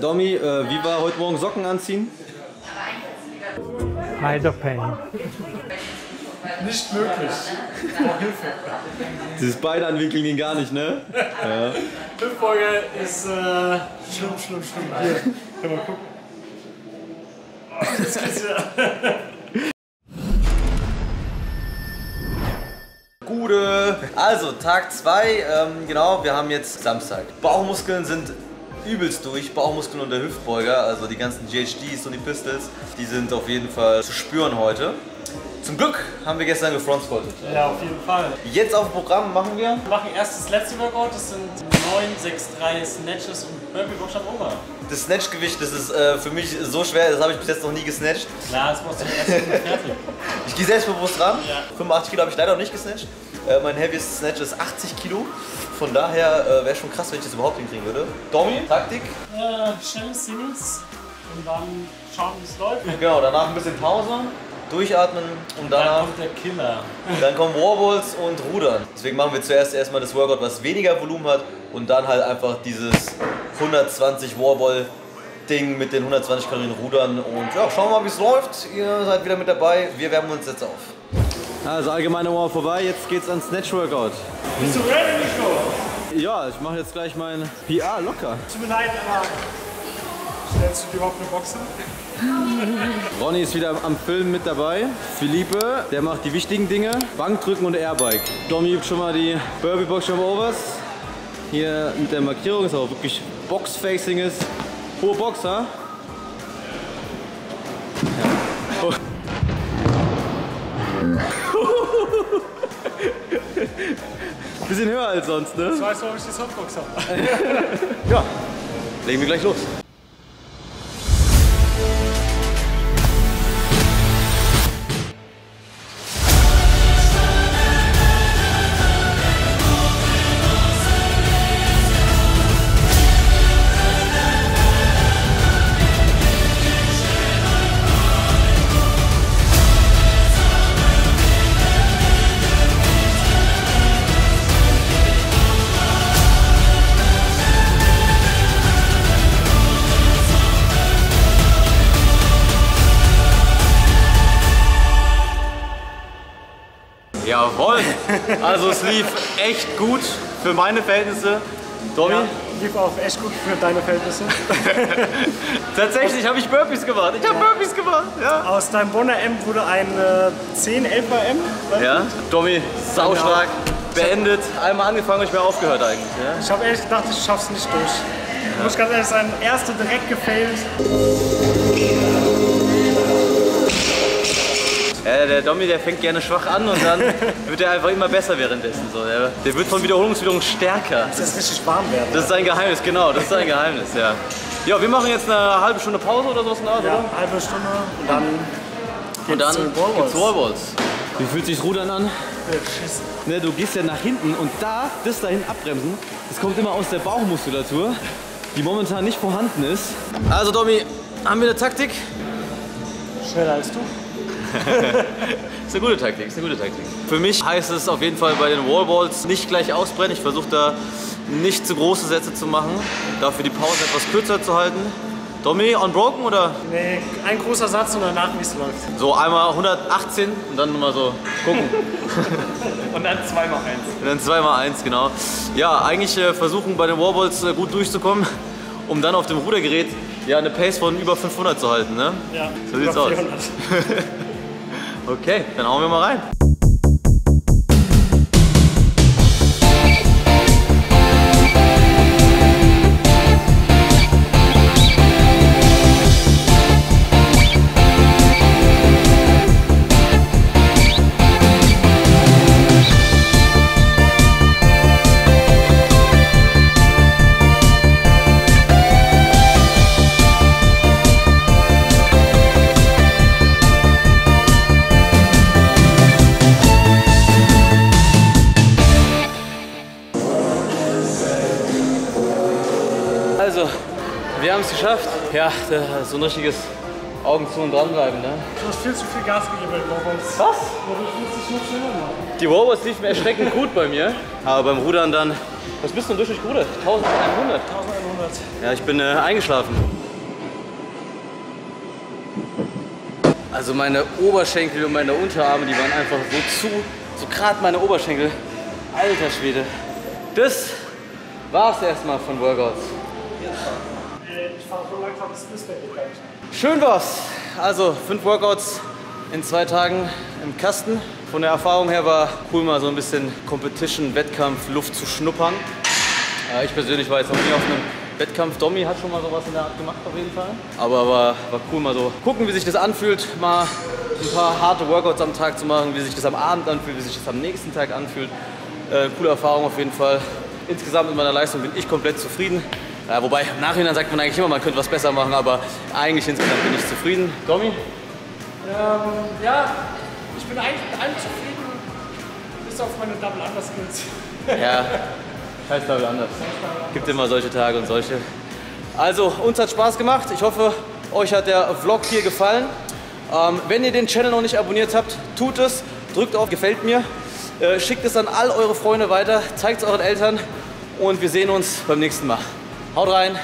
Domi, wie war heute Morgen Socken anziehen? Heiderpain. Nicht möglich. Oh, Hilfe. Dieses Bein anwinkeln ging gar nicht, ne? Ja. Hüftbeuge ist schlimm. Hier. Können wir gucken. Oh, das geht's wieder. Gute. Also Tag 2, genau, wir haben jetzt Samstag. Bauchmuskeln sind übelst durch, Bauchmuskeln und der Hüftbeuger, also die ganzen GHDs und die Pistols, die sind auf jeden Fall zu spüren heute. Zum Glück haben wir gestern gefrontsquattet. Ja, auf jeden Fall. Jetzt auf dem Programm machen wir? Wir machen erst das letzte Workout, das sind 9, 6, 3 Snatches und Burpee Boxstab Oma. Das Snatch-Gewicht, das ist für mich so schwer, das habe ich bis jetzt noch nie gesnatcht. Klar, das machst du erst fertig. Ich gehe selbstbewusst ran. Ja. 85 Kilo habe ich leider noch nicht gesnatcht. Mein heaviest Snatch ist 80 Kilo. Von daher wäre schon krass, wenn ich das überhaupt hinkriegen würde. Domi, Taktik? James Simmons und dann schauen, wie es läuft. Genau, danach ein bisschen Pause. Durchatmen und danach, dann kommt der Killer. Dann kommen Warbulls und Rudern. Deswegen machen wir zuerst erstmal das Workout, was weniger Volumen hat und dann halt einfach dieses 120 Warball-Ding mit den 120 Kalorien Rudern. Und ja, schauen wir mal, wie es läuft. Ihr seid wieder mit dabei. Wir wärmen uns jetzt auf. Also allgemeine Warm-up vorbei. Jetzt geht's ans Snatch-Workout. Bist du ready, Nico? Ja, ich mache jetzt gleich mein PR locker. Tut mir leid, aber stellst du überhaupt eine Boxen? Ronny ist wieder am Film mit dabei. Philippe, der macht die wichtigen Dinge. Bankdrücken und Airbike. Domi übt schon mal die Burpee Boxstab Overs. Hier mit der Markierung, ist auch wirklich Box-Facing ist. Hohe Box, ha? Ja. Oh. Bisschen höher als sonst, ne? Ich weiß, warum ich die Hotbox habe. Ja, legen wir gleich los. Jawohl! Also es lief echt gut für meine Verhältnisse. Domi? Ja, lief auch echt gut für deine Verhältnisse. Tatsächlich habe ich Burpees gemacht. Ich habe Burpees gemacht, ja. Aus deinem Bonner M wurde ein 10 LVM. Ja, Domi, sauschlag, beendet. Einmal angefangen, nicht mehr aufgehört eigentlich. Ja? Ich habe ehrlich gedacht, ich schaff's nicht durch. Ja. Muss ganz ehrlich sein, erste direkt gefailt. Der Domi, der fängt gerne schwach an und dann wird er einfach immer besser währenddessen. So, der wird von Wiederholung zu Wiederholung stärker. Das ist richtig warm werden. Das ist ein Geheimnis, genau. Das ist ein Geheimnis, ja. Ja, wir machen jetzt eine halbe Stunde Pause oder sowas. Ja, eine halbe Stunde und dann gibt's Wallballs. Wie fühlt sich Rudern an? Ne, du gehst ja nach hinten und das da hinten abbremsen, das kommt immer aus der Bauchmuskulatur, die momentan nicht vorhanden ist. Also Domi, haben wir eine Taktik? Schneller als du. Ist eine gute Taktik, ist eine gute Taktik. Für mich heißt es auf jeden Fall bei den Wallballs nicht gleich ausbrennen. Ich versuche da nicht zu große Sätze zu machen, dafür die Pause etwas kürzer zu halten. Domi, unbroken oder? Nee, ein großer Satz und danach wie es läuft. So einmal 118 und dann mal so gucken. Und dann 2x1. Und dann 2x1, genau. Ja, eigentlich versuchen bei den Wallballs gut durchzukommen, um dann auf dem Rudergerät ja eine Pace von über 500 zu halten, ne? Ja, so sieht's aus. Okay, dann hauen wir mal rein. Wir haben es geschafft. Ja, so ein richtiges Augen zu und dranbleiben, ne? Du hast viel zu viel Gas gegeben bei den Robots. Was? Die Robots liefen erschreckend gut bei mir. Aber beim Rudern dann... Was bist du denn durchschnittlich gerudert? 1100? 1100. Ja, ich bin eingeschlafen. Also meine Oberschenkel und meine Unterarme, die waren einfach so zu. So gerade meine Oberschenkel. Alter Schwede. Das war's erstmal von Workouts. Ich fahre so langsam, das ist der Weg. Schön war's. Also 5 Workouts in 2 Tagen im Kasten. Von der Erfahrung her war cool, mal so ein bisschen Competition, Wettkampf, Luft zu schnuppern. Ich persönlich war jetzt noch nie auf einem Wettkampf. Domi hat schon mal sowas in der Art gemacht auf jeden Fall. Aber war cool, mal so gucken, wie sich das anfühlt, mal ein paar harte Workouts am Tag zu machen, wie sich das am Abend anfühlt, wie sich das am nächsten Tag anfühlt. Coole Erfahrung auf jeden Fall. Insgesamt mit meiner Leistung bin ich komplett zufrieden. Ja, wobei, im Nachhinein sagt man eigentlich immer, man könnte was besser machen, aber eigentlich insgesamt bin ich zufrieden. Domi? Ja, ich bin eigentlich mit allem zufrieden, bis auf meine Double Under Skills. Ja, scheiß Double Under. Gibt immer solche Tage und solche. Also, uns hat Spaß gemacht. Ich hoffe, euch hat der Vlog hier gefallen. Wenn ihr den Channel noch nicht abonniert habt, tut es. Drückt auf Gefällt mir. Schickt es an all eure Freunde weiter. Zeigt es euren Eltern. Und wir sehen uns beim nächsten Mal. Haut rein!